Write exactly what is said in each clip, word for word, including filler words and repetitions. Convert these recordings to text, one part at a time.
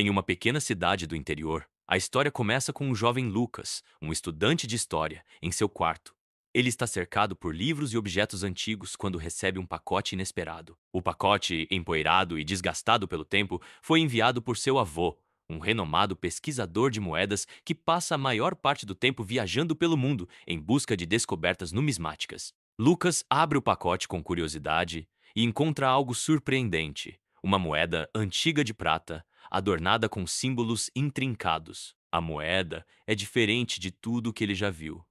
Em uma pequena cidade do interior, a história começa com um jovem Lucas, um estudante de história, em seu quarto. Ele está cercado por livros e objetos antigos quando recebe um pacote inesperado. O pacote, empoeirado e desgastado pelo tempo, foi enviado por seu avô, um renomado pesquisador de moedas que passa a maior parte do tempo viajando pelo mundo em busca de descobertas numismáticas. Lucas abre o pacote com curiosidade e encontra algo surpreendente, uma moeda antiga de prata, adornada com símbolos intrincados. A moeda é diferente de tudo que ele já viu.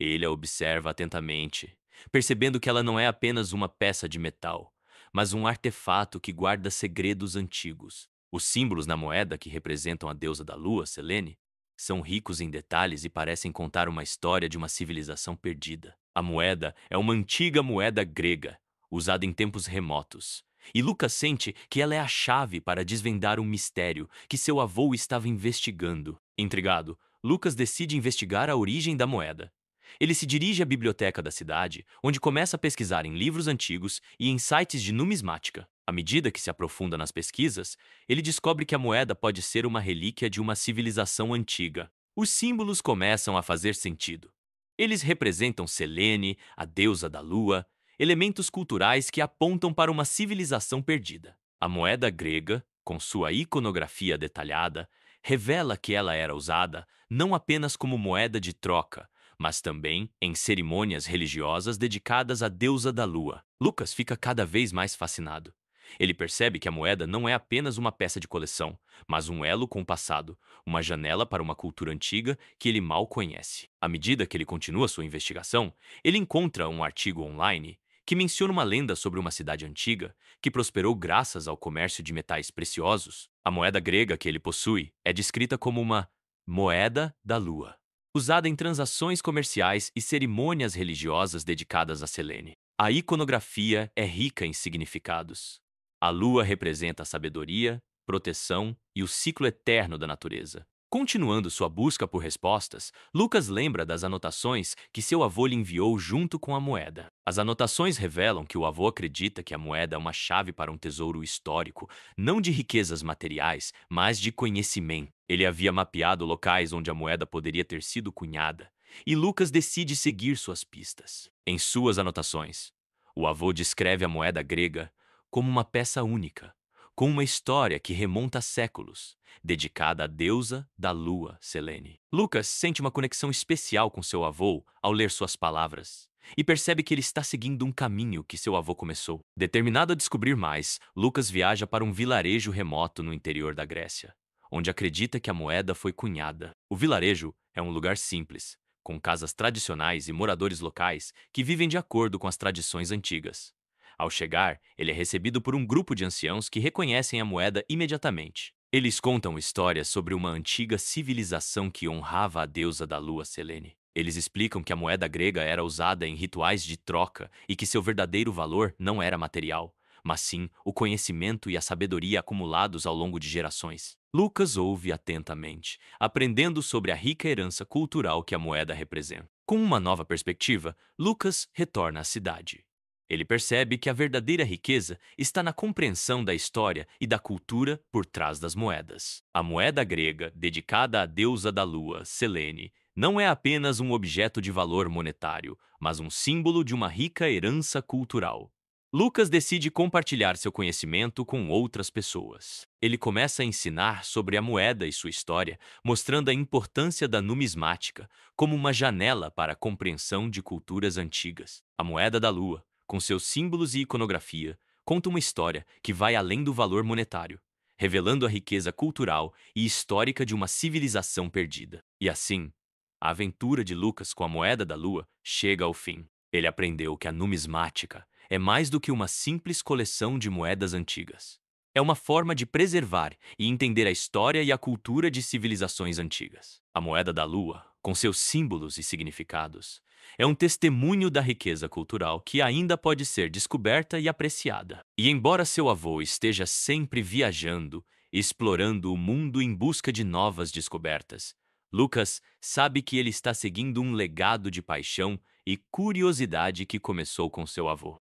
Ele a observa atentamente, percebendo que ela não é apenas uma peça de metal, mas um artefato que guarda segredos antigos. Os símbolos na moeda, que representam a deusa da lua, Selene, são ricos em detalhes e parecem contar uma história de uma civilização perdida. A moeda é uma antiga moeda grega, usada em tempos remotos, e Lucas sente que ela é a chave para desvendar um mistério que seu avô estava investigando. Intrigado, Lucas decide investigar a origem da moeda. Ele se dirige à biblioteca da cidade, onde começa a pesquisar em livros antigos e em sites de numismática. À medida que se aprofunda nas pesquisas, ele descobre que a moeda pode ser uma relíquia de uma civilização antiga. Os símbolos começam a fazer sentido. Eles representam Selene, a deusa da lua, elementos culturais que apontam para uma civilização perdida. A moeda grega, com sua iconografia detalhada, revela que ela era usada não apenas como moeda de troca, mas também em cerimônias religiosas dedicadas à deusa da lua. Lucas fica cada vez mais fascinado. Ele percebe que a moeda não é apenas uma peça de coleção, mas um elo com o passado, uma janela para uma cultura antiga que ele mal conhece. À medida que ele continua sua investigação, ele encontra um artigo online que menciona uma lenda sobre uma cidade antiga que prosperou graças ao comércio de metais preciosos. A moeda grega que ele possui é descrita como uma moeda da lua, usada em transações comerciais e cerimônias religiosas dedicadas a Selene. A iconografia é rica em significados. A lua representa a sabedoria, proteção e o ciclo eterno da natureza. Continuando sua busca por respostas, Lucas lembra das anotações que seu avô lhe enviou junto com a moeda. As anotações revelam que o avô acredita que a moeda é uma chave para um tesouro histórico, não de riquezas materiais, mas de conhecimento. Ele havia mapeado locais onde a moeda poderia ter sido cunhada, e Lucas decide seguir suas pistas. Em suas anotações, o avô descreve a moeda grega como uma peça única, com uma história que remonta a séculos, dedicada à deusa da lua, Selene. Lucas sente uma conexão especial com seu avô ao ler suas palavras e percebe que ele está seguindo um caminho que seu avô começou. Determinado a descobrir mais, Lucas viaja para um vilarejo remoto no interior da Grécia, onde acredita que a moeda foi cunhada. O vilarejo é um lugar simples, com casas tradicionais e moradores locais que vivem de acordo com as tradições antigas. Ao chegar, ele é recebido por um grupo de anciãos que reconhecem a moeda imediatamente. Eles contam histórias sobre uma antiga civilização que honrava a deusa da lua, Selene. Eles explicam que a moeda grega era usada em rituais de troca e que seu verdadeiro valor não era material, mas sim o conhecimento e a sabedoria acumulados ao longo de gerações. Lucas ouve atentamente, aprendendo sobre a rica herança cultural que a moeda representa. Com uma nova perspectiva, Lucas retorna à cidade. Ele percebe que a verdadeira riqueza está na compreensão da história e da cultura por trás das moedas. A moeda grega, dedicada à deusa da lua, Selene, não é apenas um objeto de valor monetário, mas um símbolo de uma rica herança cultural. Lucas decide compartilhar seu conhecimento com outras pessoas. Ele começa a ensinar sobre a moeda e sua história, mostrando a importância da numismática como uma janela para a compreensão de culturas antigas. A moeda da lua, com seus símbolos e iconografia, conta uma história que vai além do valor monetário, revelando a riqueza cultural e histórica de uma civilização perdida. E assim, a aventura de Lucas com a moeda da lua chega ao fim. Ele aprendeu que a numismática é mais do que uma simples coleção de moedas antigas. É uma forma de preservar e entender a história e a cultura de civilizações antigas. A moeda da lua, com seus símbolos e significados, é um testemunho da riqueza cultural que ainda pode ser descoberta e apreciada. E embora seu avô esteja sempre viajando, explorando o mundo em busca de novas descobertas, Lucas sabe que ele está seguindo um legado de paixão e curiosidade que começou com seu avô.